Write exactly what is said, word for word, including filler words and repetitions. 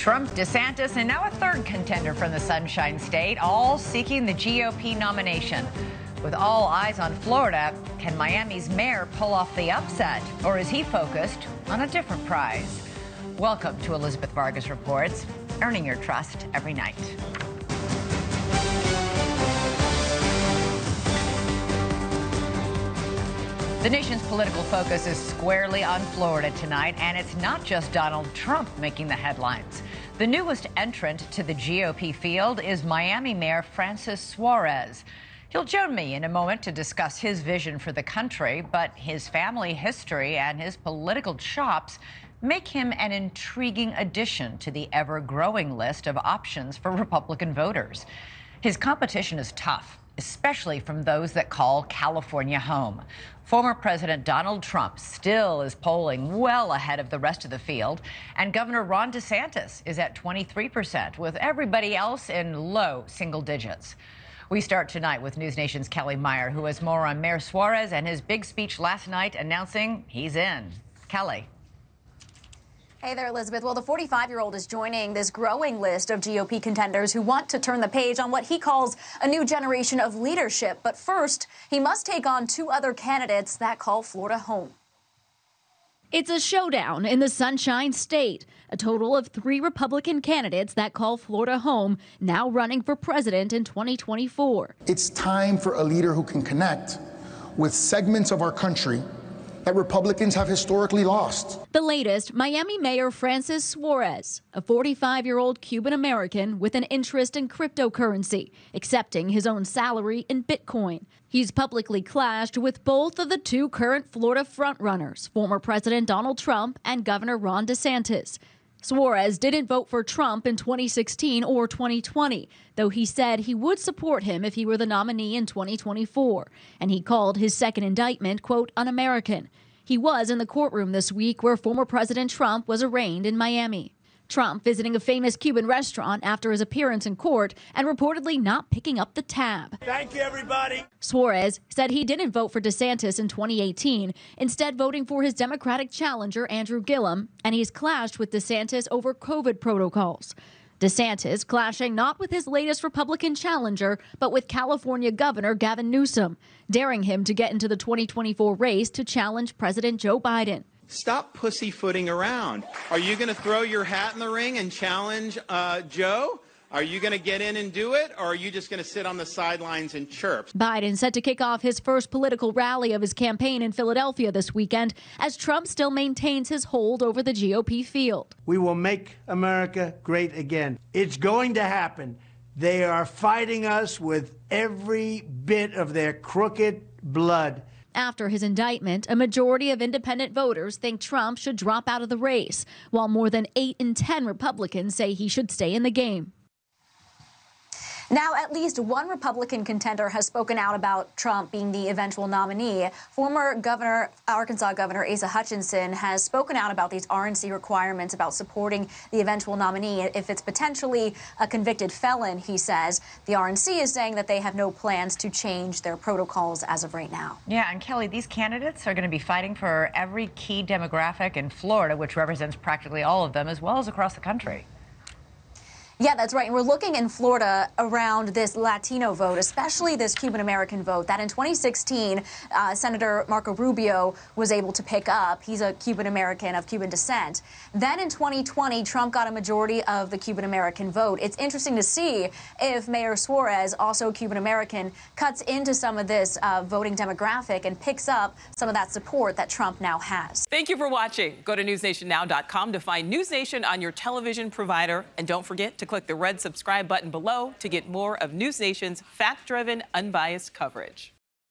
Trump, DeSantis, and now a third contender from the Sunshine State, all seeking the G O P nomination. With all eyes on Florida, can Miami's mayor pull off the upset, or is he focused on a different prize? Welcome to Elizabeth Vargas Reports, earning your trust every night. The nation's political focus is squarely on Florida tonight, and it's not just Donald Trump making the headlines. The newest entrant to the G O P field is Miami Mayor Francis Suarez. He'll join me in a moment to discuss his vision for the country, but his family history and his political chops make him an intriguing addition to the ever-growing list of options for Republican voters. His competition is tough, especially from those that call California home. Former President Donald Trump still is polling well ahead of the rest of the field, and Governor Ron DeSantis is at twenty-three percent, with everybody else in low single digits. We start tonight with NewsNation's Kelly Meyer, who has more on Mayor Suarez and his big speech last night announcing he's in. Kelly. Hey there, Elizabeth. Well, the forty-five-year-old is joining this growing list of G O P contenders who want to turn the page on what he calls a new generation of leadership. But first, he must take on two other candidates that call Florida home. It's a showdown in the Sunshine State. A total of three Republican candidates that call Florida home now running for president in twenty twenty-four. It's time for a leader who can connect with segments of our country that Republicans have historically lost. The latest, Miami Mayor Francis Suarez, a forty-five-year-old Cuban-American with an interest in cryptocurrency, accepting his own salary in Bitcoin. He's publicly clashed with both of the two current Florida frontrunners, former President Donald Trump and Governor Ron DeSantis. Suarez didn't vote for Trump in twenty sixteen or twenty twenty, though he said he would support him if he were the nominee in twenty twenty-four, and he called his second indictment, quote, un-American. He was in the courtroom this week where former President Trump was arraigned in Miami. Trump visiting a famous Cuban restaurant after his appearance in court and reportedly not picking up the tab. Thank you, everybody. Suarez said he didn't vote for DeSantis in twenty eighteen, instead voting for his Democratic challenger, Andrew Gillum, and he's clashed with DeSantis over COVID protocols. DeSantis clashing not with his latest Republican challenger, but with California Governor Gavin Newsom, daring him to get into the twenty twenty-four race to challenge President Joe Biden. Stop pussyfooting around. Are you going to throw your hat in the ring and challenge uh, Joe? Are you going to get in and do it, or are you just going to sit on the sidelines and chirp? Biden set to kick off his first political rally of his campaign in Philadelphia this weekend as Trump still maintains his hold over the G O P field. We will make America great again. It's going to happen. They are fighting us with every bit of their crooked blood. After his indictment, a majority of independent voters think Trump should drop out of the race, while more than eight in ten Republicans say he should stay in the game. Now, at least one Republican contender has spoken out about Trump being the eventual nominee. Former Governor, Arkansas Governor Asa Hutchinson has spoken out about these R N C requirements about supporting the eventual nominee if it's potentially a convicted felon, he says. The R N C is saying that they have no plans to change their protocols as of right now. Yeah, and Kelly, these candidates are going to be fighting for every key demographic in Florida, which represents practically all of them, as well as across the country. Yeah, that's right. And we're looking in Florida around this Latino vote, especially this Cuban-American vote that in twenty sixteen, uh, Senator Marco Rubio was able to pick up. He's a Cuban-American of Cuban descent. Then in twenty twenty, Trump got a majority of the Cuban-American vote. It's interesting to see if Mayor Suarez, also Cuban-American, cuts into some of this uh, voting demographic and picks up some of that support that Trump now has. Thank you for watching. Go to news nation now dot com to find NewsNation on your television provider. And don't forget to click the red subscribe button below to get more of NewsNation's fact-driven, unbiased coverage.